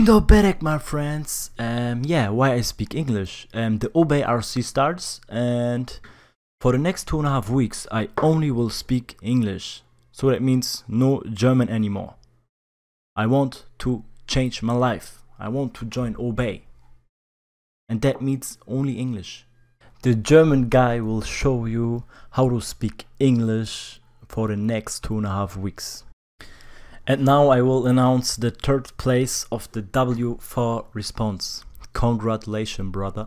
Jane Doberic, my friends. Why I speak English. The Obey RC starts, and for the next 2.5 weeks I only will speak English. So that means no German anymore. I want to change my life. I want to join Obey. And that means only English. The German guy will show you how to speak English for the next 2.5 weeks. And now I will announce the third place of the W4 response. Congratulations, brother.